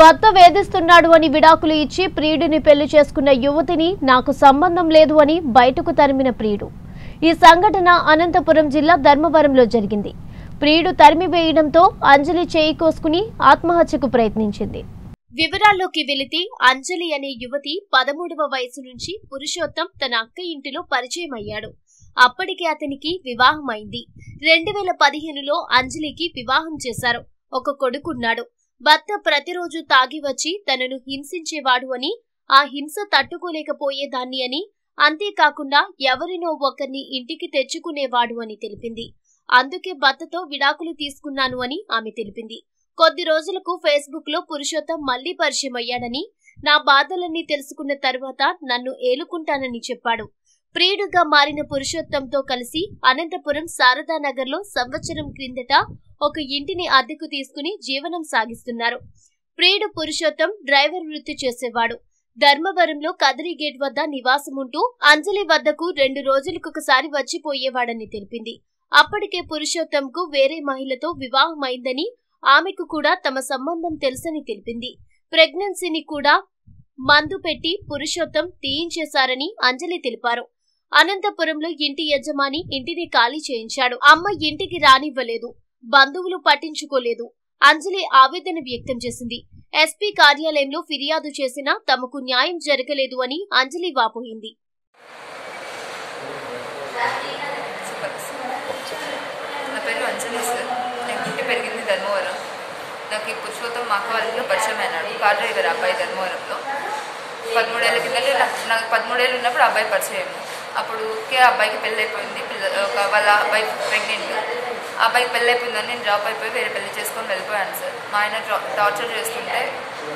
భర్త వేధిస్తున్నాడు అని విడాకులు ఇచ్చి ప్రియుడిని పెళ్లి చేసుకున్న యువతిని నాకు సంబంధం లేదు అని బయటకు తరిమిన ప్రియుడు. ఈ సంఘటన అనంతపురం జిల్లా ధర్మవరంలో జరిగింది. ప్రియుడు తరిమివేయడంతో అంజలి చేయి కోసుకుని ఆత్మహత్యకు ప్రయత్నించింది. వివరాల్లోకి వెళితే అంజలి అనే యువతి 13వ వయసు నుంచి పురుషోత్తం తన అక్క ఇంటిలో పరిచయం అయ్యాడు. అప్పటికే అతనికి వివాహమైంది. 2015లో అంజలికి వివాహం చేశారు. ఒక కొడుకున్నాడు. భర్త ప్రతిరోజు తాగి వచ్చి తనను హింసించేవాడు అని, ఆ హింస తట్టుకోలేకపోయేదాన్ని అని, అంతేకాకుండా ఎవరినో ఒకరిని ఇంటికి తెచ్చుకునేవాడు అని తెలిపింది. అందుకే భర్తతో విడాకులు తీసుకున్నాను అని ఆమె తెలిపింది. కొద్ది రోజులకు ఫేస్బుక్ లో పురుషోత్తం మళ్లీ పరిచయం అయ్యాడని, నా బాధలన్నీ తెలుసుకున్న తర్వాత నన్ను ఏలుకుంటానని చెప్పాడు. ప్రియుడుగా మారిన పురుషోత్తంతో కలిసి అనంతపురం శారదానగర్లో సంవత్సరం క్రిందట ఒక ఇంటిని అద్దెకు తీసుకుని జీవనం సాగిస్తున్నారు. ప్రియుడు పురుషోత్తం డ్రైవర్ వృత్తి చేసేవాడు. ధర్మవరంలో కదిరి గేట్ వద్ద నివాసముంటూ అంజలి వద్దకు 2 రోజులకొకసారి వచ్చిపోయేవాడని తెలిపింది. అప్పటికే పురుషోత్తంకు వేరే మహిళతో వివాహమైందని, ఆమెకు కూడా తమ సంబంధం తెలుసని తెలిపింది. ప్రెగ్నెన్సీని కూడా మందు పెట్టి పురుషోత్తం తీయించేశారని అంజలి తెలిపారు. అనంతపురంలో ఇంటి యజమాని ఇంటిని ఖాళీ చేయించాడు. అమ్మ ఇంటికి రానివ్వలేదు, బంధువులు పట్టించుకోలేదు. అంజలి ఆవేదన వ్యక్తం చేసింది. ఎస్పీ కార్యాలయంలో ఫిర్యాదు చేసినా తమకు న్యాయం జరగలేదు అని అంజలి వాపోయింది. నాకు పురుషోత్తం మా కాలేజీలో పరిచయం అయినాడు. కార్ డ్రైవర్ అబ్బాయి ధర్మవరంలో. 13 ఏళ్ళ కిందలే నాకు 13 ఏళ్ళు ఉన్నప్పుడు అబ్బాయి పరిచయం. అప్పుడుకే అబ్బాయికి పెళ్ళి అయిపోయింది. వాళ్ళ అబ్బాయి ప్రెగ్నెంట్. అబ్బాయికి పెళ్ళి అయిపోయిందని నేను డ్రాప్ అయిపోయి వేరే పెళ్లి చేసుకొని వెళ్ళిపోయాను సార్. మా ఆయన టార్చర్ చేస్తుంటే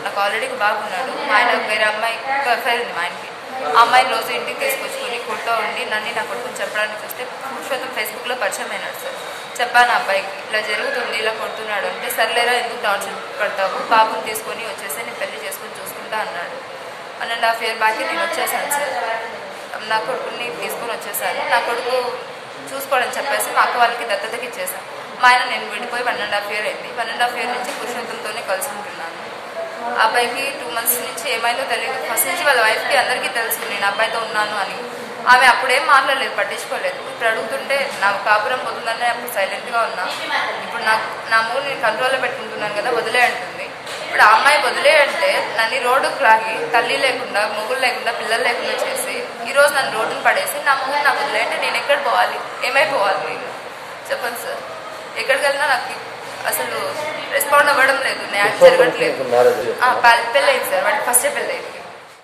నాకు ఆల్రెడీ బాగున్నాడు. మా ఆయన వేరే అమ్మాయికి అఫైర్ ఉంది. మా ఆయనకి ఆ అమ్మాయిని రోజు ఇంటికి తీసుకొచ్చుకొని కొడుతూ ఉండి నన్ను నా కొడుకుని చెప్పడానికి వస్తే పురుషోత్తం ఫేస్బుక్లో పరిచయం అయినాడు సార్. చెప్పాను అబ్బాయికి, ఇలా జరుగుతుంది, ఇలా కొడుతున్నాడు అంటే, సర్లేరా ఎందుకు టార్చర్ పడతావు, బాబుని తీసుకొని వచ్చేసి నేను పెళ్లి చేసుకొని చూసుకుంటా అన్నాడు. 1.5 year బ్యాక్ నేను వచ్చేసాను సార్. నా కొడుకుని తీసుకొని వచ్చేసాను. నా కొడుకు చూసుకోవడం చెప్పేసి మా అక్క వాళ్ళకి దత్తతకి ఇచ్చేసాను. మా ఆయన నేను విడిపోయి 1.5 year అయింది. 1.5 year నుంచి పురుషోత్తంతోనే కలిసి ఉంటున్నాను. అబ్బాయికి 2 months నుంచి ఏమైందో తెలియదు. ఫస్ట్ నుంచి వాళ్ళ వైఫ్కి అందరికీ తెలుసు నేను అబ్బాయితో ఉన్నాను అని. ఆమె అప్పుడేం మాట్లాడలేదు, పట్టించుకోలేదు. ఇప్పుడు అడుగుతుంటే నాకు కాపురం పోతుందని అప్పుడు సైలెంట్గా ఉన్నా. ఇప్పుడు నా మూడు నేను కంట్రోల్లో పెట్టుకుంటున్నాను కదా, వదిలే అంటుంది. ఇప్పుడు ఆ అమ్మాయి వదిలే అంటే నన్ను రోడ్డుకు లాగి తల్లి లేకుండా, మొగులు లేకుండా, పిల్లలు లేకుండా చేసి ఈరోజు నన్ను రోడ్డును పడేసి నా మూడు నాకు వదిలే అంటే నేను ఎక్కడ పోవాలి, ఏమైపోవాలి? నేను చెప్పండి సార్, ఎక్కడికి వెళ్ళినా నాకు అసలు రెస్పాండ్ అవ్వడం లేదు, న్యాయం జరగట్లేదు. పెళ్ళయింది సార్, వాడికి ఫస్టే పెళ్ళయింది.